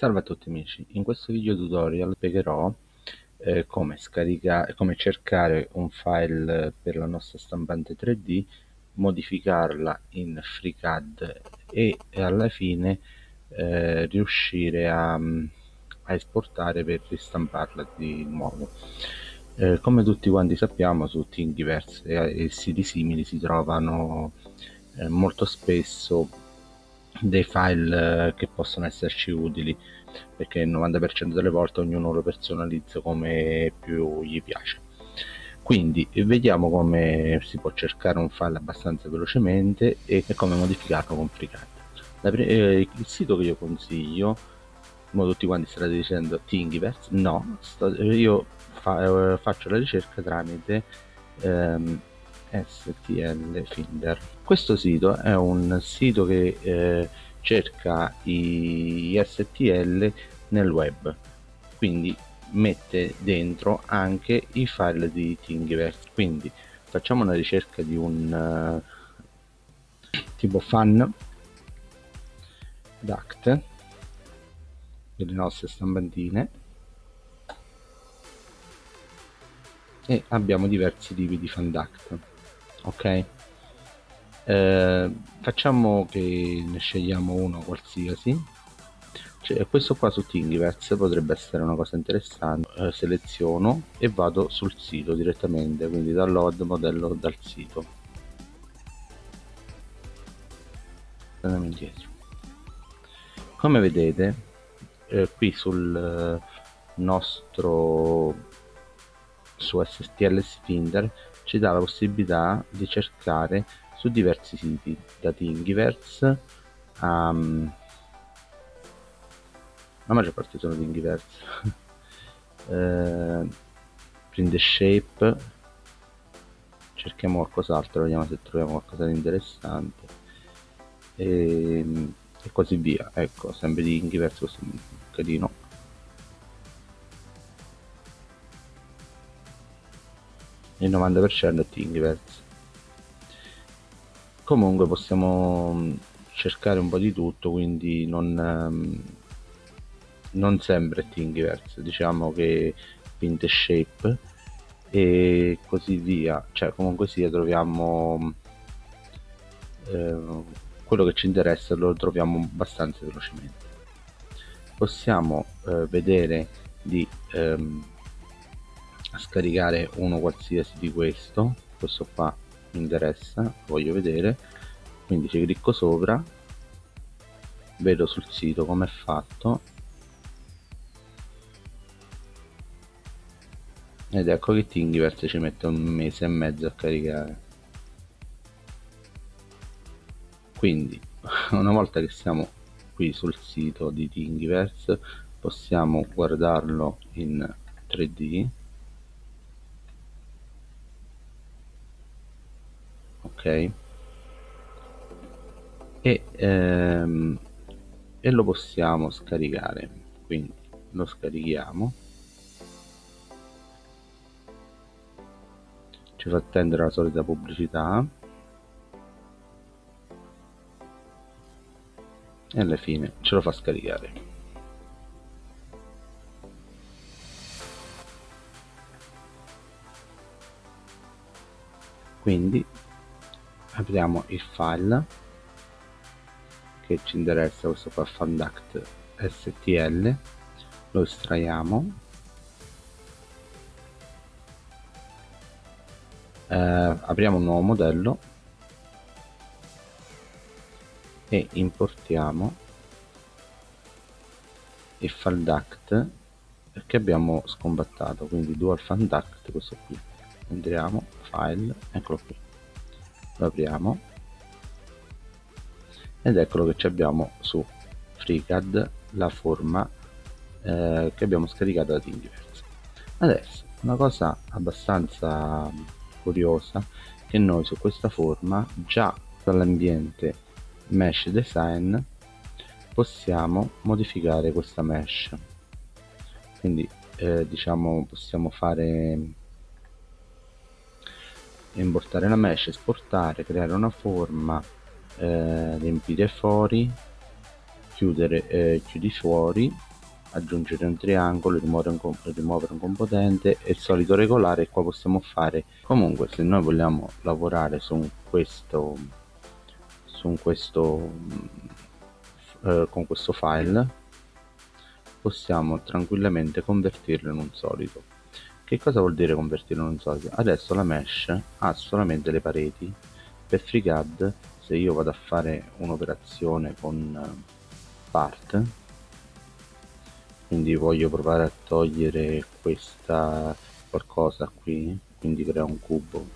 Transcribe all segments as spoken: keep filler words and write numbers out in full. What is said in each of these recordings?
Salve a tutti amici, in questo video tutorial spiegherò eh, come scaricare, come cercare un file per la nostra stampante tre D, modificarla in FreeCAD e alla fine eh, riuscire a, a esportare per ristamparla di nuovo. Eh, come tutti quanti sappiamo, su Thingiverse e, e siti simili si trovano eh, molto spesso dei file che possono esserci utili, perché il novanta per cento delle volte ognuno lo personalizza come più gli piace. Quindi vediamo come si può cercare un file abbastanza velocemente e come modificarlo con FreeCAD. Eh, il sito che io consiglio, ma tutti quanti state dicendo Thingiverse, no, sto, io fa, faccio la ricerca tramite ehm, S T L Finder. Questo sito è un sito che eh, cerca i S T L nel web, quindi mette dentro anche i file di Thingiverse. Quindi facciamo una ricerca di un uh, tipo Fan Duct delle nostre stampantine, e abbiamo diversi tipi di Fan Duct. Ok, eh, facciamo che ne scegliamo uno qualsiasi. Cioè, questo qua su Thingiverse potrebbe essere una cosa interessante. Eh, seleziono e vado sul sito direttamente, quindi download modello dal sito, andiamo indietro. Come vedete eh, qui sul nostro su S T L Finder ci dà la possibilità di cercare su diversi siti, da Thingiverse a um, la maggior parte sono Thingiverse eh, Print the Shape. Cerchiamo qualcos'altro, vediamo se troviamo qualcosa di interessante e, e così via. Ecco, sempre di Thingiverse, questo è carino. Il novanta per cento è Thingiverse. Comunque possiamo cercare un po' di tutto, quindi non, non sempre Thingiverse, diciamo che Print and Shape e così via. Cioè comunque sia troviamo eh, quello che ci interessa, lo troviamo abbastanza velocemente. Possiamo eh, vedere di ehm, a scaricare uno qualsiasi di questo questo qua mi interessa, lo voglio vedere, quindi ci clicco sopra, vedo sul sito come è fatto ed ecco che Thingiverse ci mette un mese e mezzo a caricare. Quindi una volta che siamo qui sul sito di Thingiverse possiamo guardarlo in tre D. Ok, e, ehm, e lo possiamo scaricare, quindi lo scarichiamo, ci fa attendere la solita pubblicità e alla fine ce lo fa scaricare. Quindi apriamo il file che ci interessa, questo qua Fan Duct S T L, lo estraiamo, eh, apriamo un nuovo modello e importiamo il Fan Duct che abbiamo scompattato, quindi Dual Fan Duct, questo qui. Entriamo, file, eccolo qui, lo apriamo ed eccolo che ci abbiamo su FreeCAD la forma eh, che abbiamo scaricato da Thingiverse. Adesso una cosa abbastanza curiosa, che noi su questa forma già dall'ambiente Mesh Design possiamo modificare questa mesh, quindi eh, diciamo possiamo fare importare la mesh, esportare, creare una forma, eh, riempire fuori, chiudere, eh, chiudi fuori, aggiungere un triangolo, rimuovere un, rimuovere un componente e il solito regolare. E qua possiamo fare, comunque se noi vogliamo lavorare su questo su questo eh, con questo file, possiamo tranquillamente convertirlo in un solido. Che cosa vuol dire convertirlo in un solido? Adesso la mesh ha solamente le pareti. Per FreeCAD, se io vado a fare un'operazione con Part, quindi voglio provare a togliere questa qualcosa qui, quindi creo un cubo,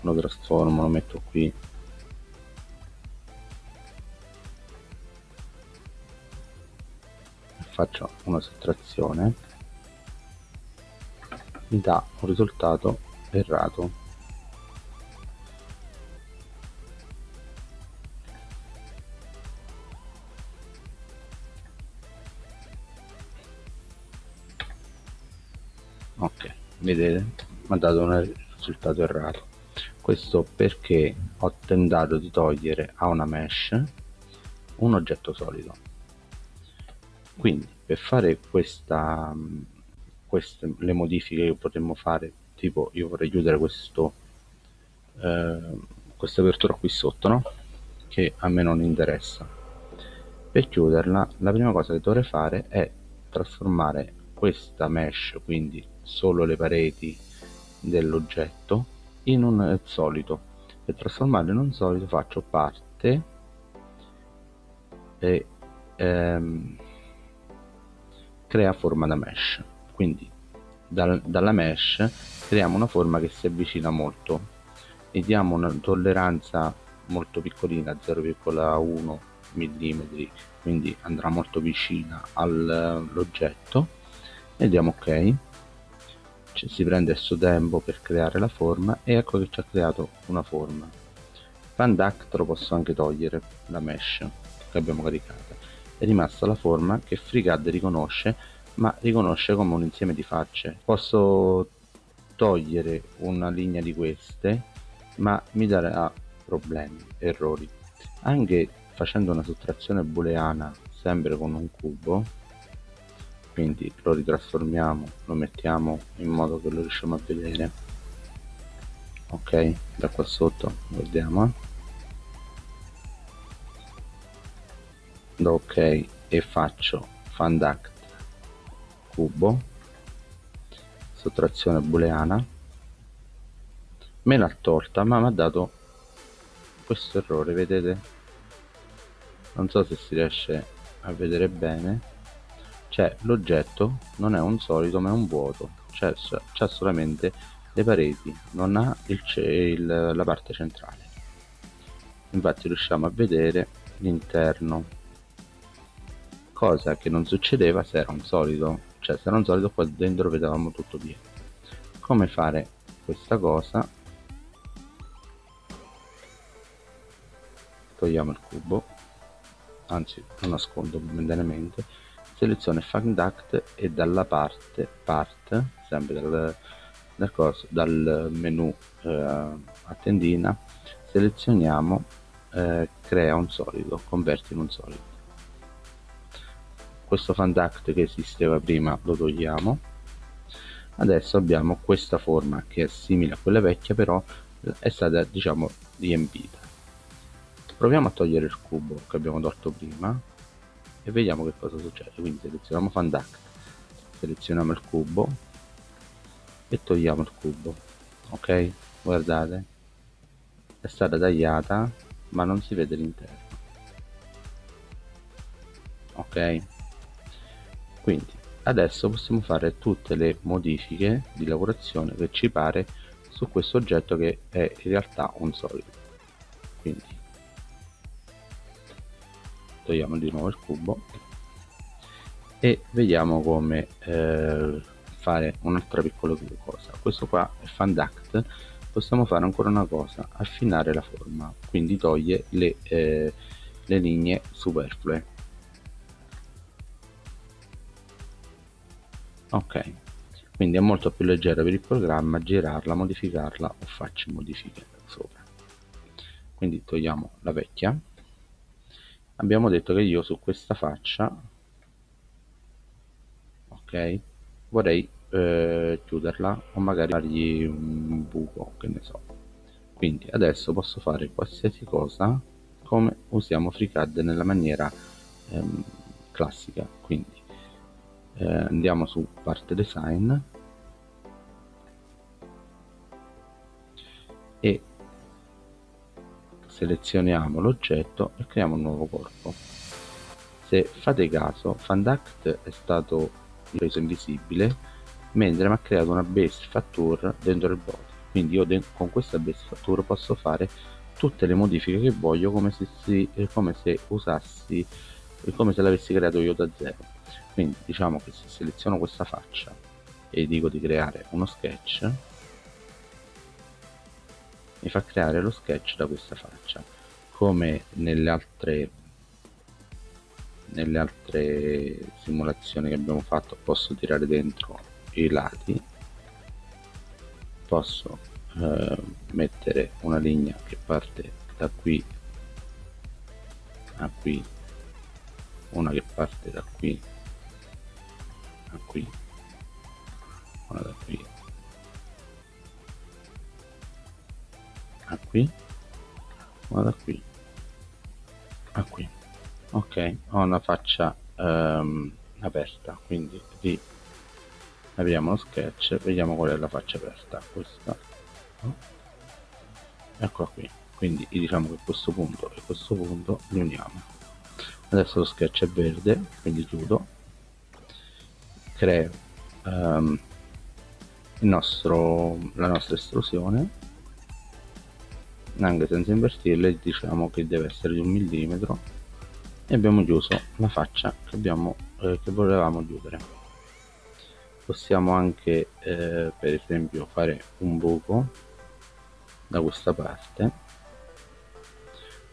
lo trasformo, lo metto qui, faccio una sottrazione, mi dà un risultato errato. Ok, vedete, mi ha dato un risultato errato. Questo perché ho tentato di togliere a una mesh un oggetto solido. Quindi per fare questa, queste, le modifiche che potremmo fare, tipo io vorrei chiudere questo, eh, questa apertura qui sotto, no? Che a me non interessa. Per chiuderla la prima cosa che dovrei fare è trasformare questa mesh, quindi solo le pareti dell'oggetto, in un solido. Per trasformarlo in un solido faccio parte e ehm, crea forma da mesh. Quindi dal, dalla mesh creiamo una forma che si avvicina molto e diamo una tolleranza molto piccolina, zero virgola uno millimetri, quindi andrà molto vicina all'oggetto. E diamo ok, cioè, si prende il suo tempo per creare la forma, e ecco che ci ha creato una forma. Fan Duct lo posso anche togliere, la mesh che abbiamo caricata, è rimasta la forma che FreeCAD riconosce, ma riconosce come un insieme di facce. Posso togliere una linea di queste, ma mi darà problemi, errori. Anche facendo una sottrazione booleana sempre con un cubo, quindi lo ritrasformiamo, lo mettiamo in modo che lo riusciamo a vedere. Ok, da qua sotto guardiamo, do ok e faccio Fan Duct cubo, sottrazione booleana, me l'ha tolta, ma mi ha dato questo errore, vedete? Non so se si riesce a vedere bene. Cioè, l'oggetto non è un solido ma è un vuoto, cioè c'ha solamente le pareti, non ha il, il, la parte centrale. Infatti riusciamo a vedere l'interno, cosa che non succedeva se era un solido, cioè se era un solido qua dentro vedevamo tutto pieno. Come fare questa cosa? Togliamo il cubo, anzi lo nascondo momentaneamente. Selezione Fan Duct e dalla parte Part, sempre dal, dal, corso, dal menu eh, a tendina, selezioniamo eh, crea un solido, converti in un solido. Questo Fan Duct che esisteva prima lo togliamo. Adesso abbiamo questa forma che è simile a quella vecchia, però è stata, diciamo, riempita. Proviamo a togliere il cubo che abbiamo tolto prima e vediamo che cosa succede. Quindi selezioniamo Fan Duct, selezioniamo il cubo e togliamo il cubo. Ok, guardate, è stata tagliata ma non si vede l'interno. Ok, quindi adesso possiamo fare tutte le modifiche di lavorazione che ci pare su questo oggetto, che è in realtà un solido. Quindi togliamo di nuovo il cubo e vediamo come eh, fare un'altra piccola cosa. Questo qua è Fan Duct, possiamo fare ancora una cosa, affinare la forma, quindi toglie le, eh, le linee superflue. Ok, quindi è molto più leggera per il programma girarla, modificarla o farci modifiche sopra. Quindi togliamo la vecchia abbiamo detto che io su questa faccia, ok, vorrei eh, chiuderla o magari fargli un buco, che ne so. Quindi adesso posso fare qualsiasi cosa come usiamo FreeCAD nella maniera ehm, classica. Quindi eh, andiamo su Part Design e selezioniamo l'oggetto e creiamo un nuovo corpo. Se fate caso, Fan Duct è stato reso invisibile, mentre mi ha creato una base fatture dentro il body. Quindi io con questa base fatture posso fare tutte le modifiche che voglio, come se, si, come se usassi, come se l'avessi creato io da zero. Quindi diciamo che se seleziono questa faccia e dico di creare uno sketch, mi fa creare lo sketch da questa faccia. Come nelle altre nelle altre simulazioni che abbiamo fatto, posso tirare dentro i lati, posso eh, mettere una linea che parte da qui a qui, una che parte da qui a qui, una da qui a qui, ma da qui a qui. Ok, ho una faccia um, aperta, quindi di... apriamo lo sketch, vediamo qual è la faccia aperta, questa, eccola qui. Quindi diciamo che questo punto e questo punto li uniamo. Adesso lo sketch è verde, quindi chiudo, creo um, il nostro, la nostra estrusione, anche senza invertirle, diciamo che deve essere di un millimetro, e abbiamo chiuso la faccia che, abbiamo, eh, che volevamo chiudere. Possiamo anche eh, per esempio fare un buco da questa parte,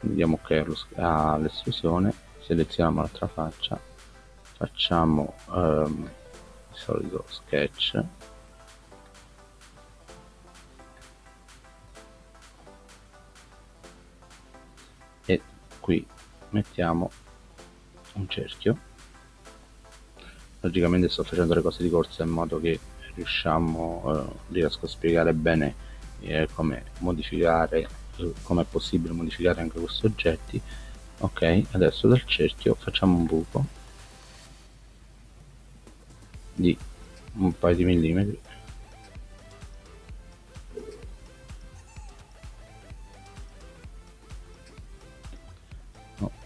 andiamo ok all'estrusione, selezioniamo l'altra faccia, facciamo ehm, il solito sketch, e qui mettiamo un cerchio. Logicamente sto facendo le cose di corsa in modo che riusciamo eh, riesco a spiegare bene eh, come modificare, come è possibile modificare anche questi oggetti. Ok, adesso dal cerchio facciamo un buco di un paio di millimetri,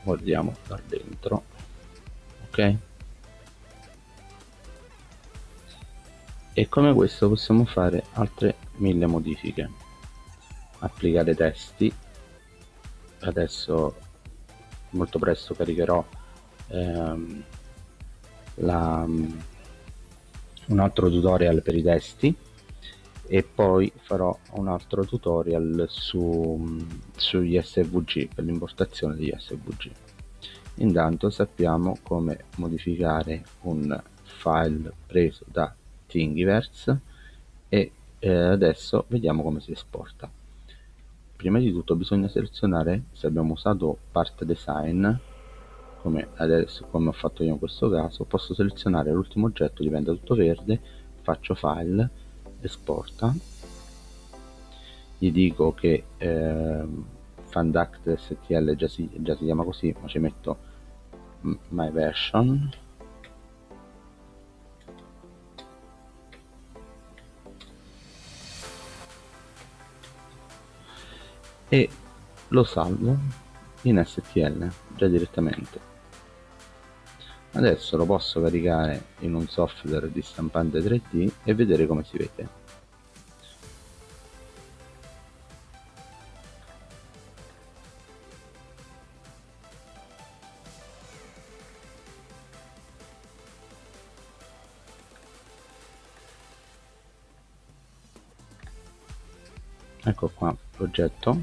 guardiamo da dentro, ok, e come questo possiamo fare altre mille modifiche, applicare testi. Adesso molto presto caricherò ehm, la, un altro tutorial per i testi, e poi farò un altro tutorial su, sugli S V G, per l'importazione degli S V G. Intanto sappiamo come modificare un file preso da Thingiverse, e eh, adesso vediamo come si esporta. Prima di tutto bisogna selezionare se abbiamo usato Part Design, come adesso, come ho fatto io in questo caso. Posso selezionare l'ultimo oggetto, diventa tutto verde, faccio file, esporta, gli dico che eh, Fan Duct S T L già si, già si chiama così, ma ci metto my version, e lo salvo in S T L già direttamente. Adesso lo posso caricare in un software di stampante tre D e vedere come si vede. Ecco qua l'oggetto,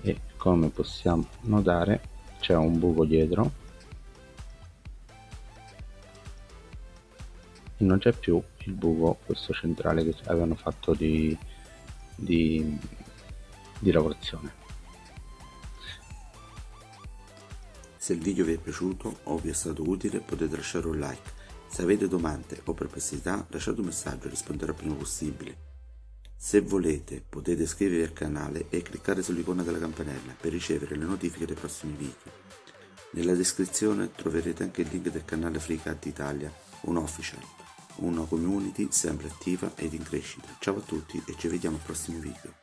e come possiamo notare c'è un buco dietro, non c'è più il buco questo centrale che avevano fatto di, di, di lavorazione. Se il video vi è piaciuto o vi è stato utile potete lasciare un like. Se avete domande o perplessità lasciate un messaggio e risponderò il prima possibile. Se volete potete iscrivervi al canale e cliccare sull'icona della campanella per ricevere le notifiche dei prossimi video. Nella descrizione troverete anche il link del canale FreeCAD Italia, un official, una community sempre attiva ed in crescita. Ciao a tutti e ci vediamo al prossimo video.